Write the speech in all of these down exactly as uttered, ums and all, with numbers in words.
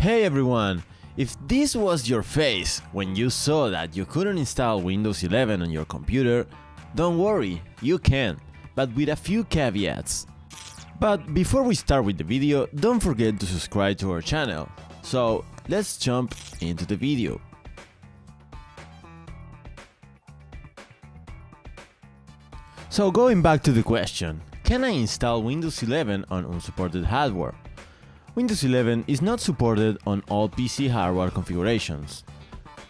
Hey everyone! If this was your face when you saw that you couldn't install Windows eleven on your computer, don't worry, you can, but with a few caveats. But before we start with the video, don't forget to subscribe to our channel. So let's jump into the video. So going back to the question, can I install Windows eleven on unsupported hardware? Windows eleven is not supported on all P C hardware configurations.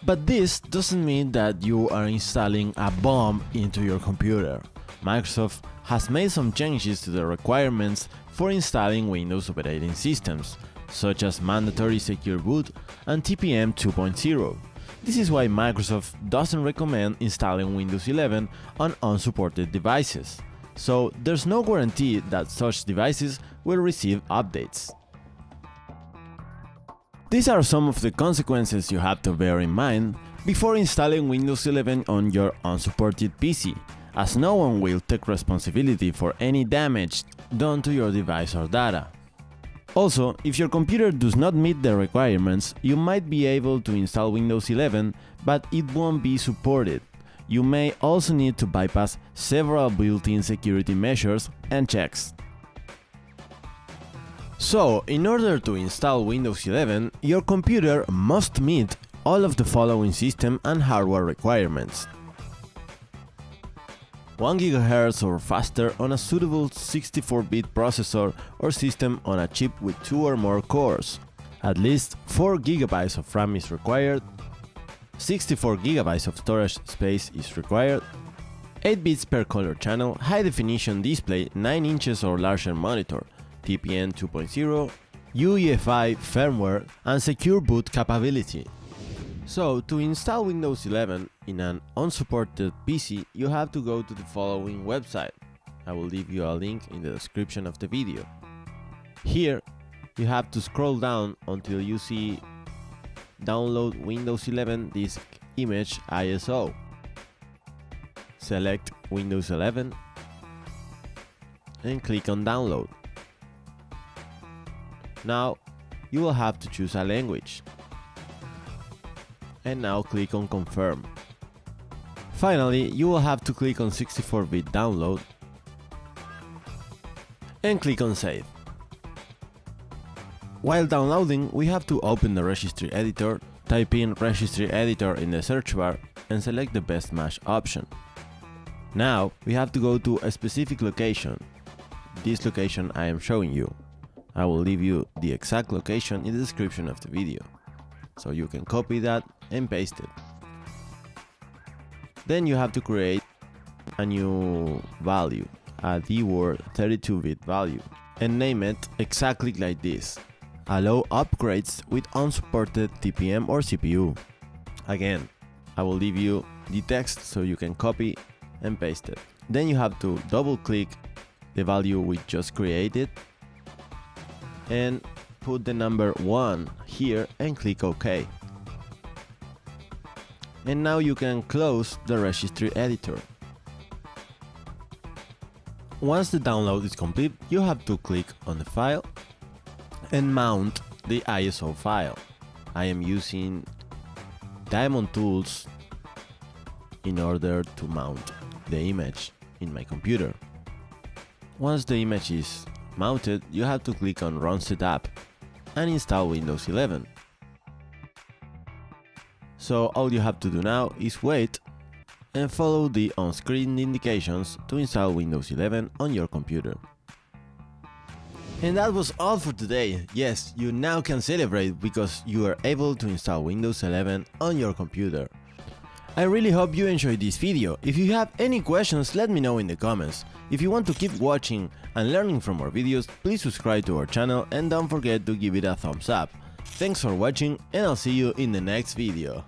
But this doesn't mean that you are installing a bomb into your computer. Microsoft has made some changes to the requirements for installing Windows operating systems, such as mandatory Secure Boot and T P M two point oh. This is why Microsoft doesn't recommend installing Windows eleven on unsupported devices, so there's no guarantee that such devices will receive updates. These are some of the consequences you have to bear in mind before installing Windows eleven on your unsupported P C, as no one will take responsibility for any damage done to your device or data. Also, if your computer does not meet the requirements, you might be able to install Windows eleven, but it won't be supported. You may also need to bypass several built-in security measures and checks. So, in order to install Windows eleven, your computer must meet all of the following system and hardware requirements. one gigahertz or faster on a suitable sixty-four bit processor or system on a chip with two or more cores. At least four gigabytes of RAM is required. sixty-four gigabytes of storage space is required. eight bits per color channel, high definition display, nine inches or larger monitor. T P M two point oh, U E F I firmware and Secure Boot capability. So, to install Windows eleven in an unsupported P C, you have to go to the following website. I will leave you a link in the description of the video. Here, you have to scroll down until you see Download Windows eleven Disk Image I S O. Select Windows eleven and click on Download. Now, you will have to choose a language. And now click on Confirm. Finally, you will have to click on sixty-four bit download and click on Save. While downloading, we have to open the registry editor, type in registry editor in the search bar and select the best match option. Now, we have to go to a specific location, this location I am showing you. I will leave you the exact location in the description of the video, so you can copy that and paste it. Then you have to create a new value, a D word thirty-two bit value, and name it exactly like this. Allow upgrades with unsupported T P M or C P U. Again, I will leave you the text so you can copy and paste it. Then you have to double click the value we just created and put the number one here and click OK. And now you can close the registry editor. Once the download is complete, you have to click on the file and mount the I S O file. I am using Daemon Tools in order to mount the image in my computer. Once the image is mounted, you have to click on Run Setup and install Windows eleven. So all you have to do now is wait and follow the on-screen indications to install Windows eleven on your computer. And that was all for today. Yes, you now can celebrate because you are able to install Windows eleven on your computer. I really hope you enjoyed this video. If you have any questions, let me know in the comments. If you want to keep watching and learning from our videos, please subscribe to our channel and don't forget to give it a thumbs up. Thanks for watching and I'll see you in the next video.